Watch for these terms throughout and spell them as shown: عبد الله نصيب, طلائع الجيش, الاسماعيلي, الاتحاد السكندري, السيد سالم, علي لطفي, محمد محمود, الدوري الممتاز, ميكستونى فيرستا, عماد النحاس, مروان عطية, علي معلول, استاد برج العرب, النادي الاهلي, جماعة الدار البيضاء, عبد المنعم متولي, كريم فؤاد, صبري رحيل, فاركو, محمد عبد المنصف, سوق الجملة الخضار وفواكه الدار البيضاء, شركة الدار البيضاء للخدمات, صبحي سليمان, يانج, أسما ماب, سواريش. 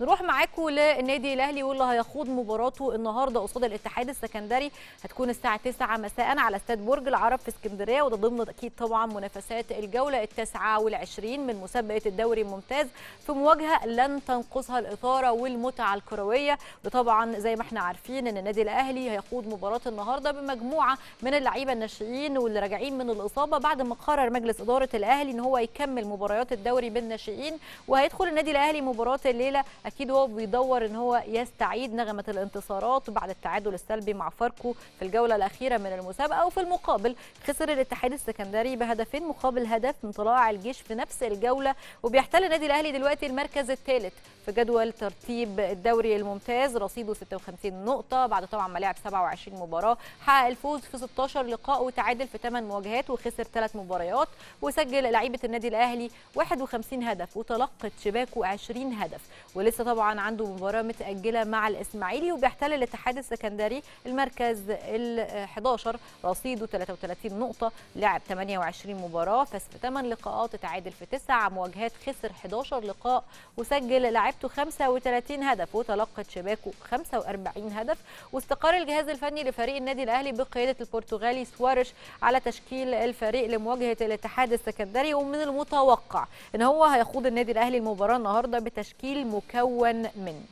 نروح معاكم للنادي الاهلي واللي هيخوض مباراته النهارده قصاد الاتحاد السكندري، هتكون الساعه 9 مساء على استاد برج العرب في اسكندريه، وده ضمن اكيد طبعا منافسات الجوله 29 من مسابقه الدوري الممتاز في مواجهه لن تنقصها الاثاره والمتعه الكرويه. وطبعا زي ما احنا عارفين ان النادي الاهلي هيخوض مباراه النهارده بمجموعه من اللعيبه الناشئين واللي راجعين من الاصابه، بعد ما قرر مجلس اداره الاهلي ان هو يكمل مباريات الدوري بالناشئين. وهيدخل النادي الاهلي مباراه الليله اكيد هو بيدور ان هو يستعيد نغمه الانتصارات بعد التعادل السلبي مع فاركو في الجوله الاخيره من المسابقه. وفي المقابل خسر الاتحاد السكندري بهدفين مقابل هدف من طلائع الجيش في نفس الجوله، وبيحتل النادي الاهلي دلوقتي المركز الثالث في جدول ترتيب الدوري الممتاز، رصيده 56 نقطه بعد طبعا ما لعب 27 مباراه، حقق الفوز في 16 لقاء وتعادل في 8 مواجهات وخسر 3 مباريات، وسجل لعيبه النادي الاهلي 51 هدف وتلقت شباكه 20 هدف، ولسه طبعا عنده مباراه متاجله مع الاسماعيلي. وبيحتل الاتحاد السكندري المركز ال11 رصيده 33 نقطه، لعب 28 مباراه، فاز في 8 لقاءات، تعادل في 9 مواجهات، خسر 11 لقاء وسجل لعبته 35 هدف وتلقت شباكه 45 هدف. واستقر الجهاز الفني لفريق النادي الاهلي بقياده البرتغالي سواريش على تشكيل الفريق لمواجهه الاتحاد السكندري، ومن المتوقع ان هو هيخوض النادي الاهلي المباراه النهارده بتشكيل مكون من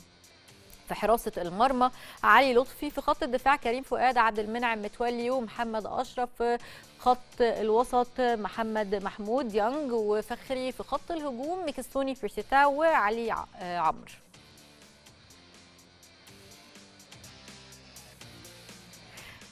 في حراسة المرمى علي لطفي، في خط الدفاع كريم فؤاد، عبد المنعم متولي ومحمد أشرف، في خط الوسط محمد محمود، يانج وفخري، في خط الهجوم ميكستونى فيرستا وعلي عمرو.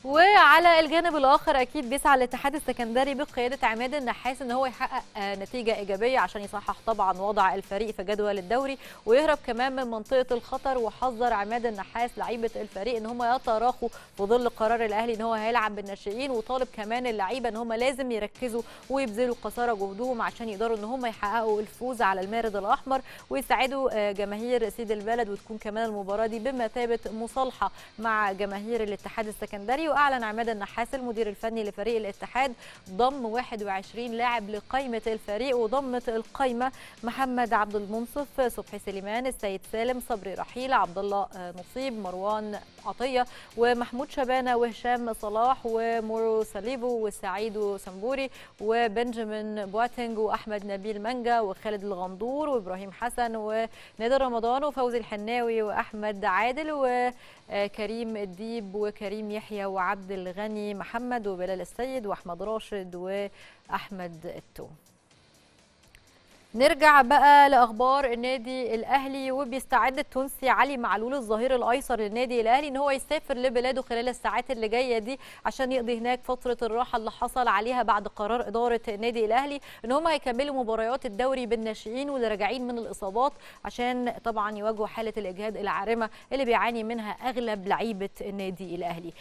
وعلى الجانب الاخر اكيد بيسعى الاتحاد السكندري بقياده عماد النحاس ان هو يحقق نتيجه ايجابيه عشان يصحح طبعا وضع الفريق في جدول الدوري ويهرب كمان من منطقه الخطر. وحذر عماد النحاس لعيبه الفريق ان هم يتراخوا في ظل قرار الاهلي ان هو هيلعب بالناشئين، وطالب كمان اللعيبه ان هم لازم يركزوا ويبذلوا قصارى جهدهم عشان يقدروا ان هم يحققوا الفوز على المارد الاحمر ويساعدوا جماهير سيد البلد، وتكون كمان المباراه دي بمثابه مصالحه مع جماهير الاتحاد السكندري. وأعلن عماد النحاس المدير الفني لفريق الاتحاد ضم 21 لاعب لقائمة الفريق، وضمت القائمة محمد عبد المنصف، صبحي سليمان، السيد سالم، صبري رحيل، عبد الله نصيب، مروان عطية، ومحمود شبانة، وهشام صلاح، ومورو ساليفو، وسعيد سمبوري، وبنجامين بواتينج، وأحمد نبيل منجا، وخالد الغندور، وإبراهيم حسن، ونادر رمضان، وفوزي الحناوي، وأحمد عادل، وكريم الديب، وكريم يحيى، وعبد الغني محمد، وبلال السيد، واحمد راشد، واحمد التوم. نرجع بقى لاخبار النادي الاهلي، وبيستعد التونسي علي معلول الظهير الايسر للنادي الاهلي ان هو يسافر لبلاده خلال الساعات اللي جايه دي عشان يقضي هناك فتره الراحه اللي حصل عليها بعد قرار اداره النادي الاهلي ان هم هيكملوا مباريات الدوري بالناشئين واللي راجعين من الاصابات، عشان طبعا يواجهوا حاله الاجهاد العارمه اللي بيعاني منها اغلب لعيبه النادي الاهلي.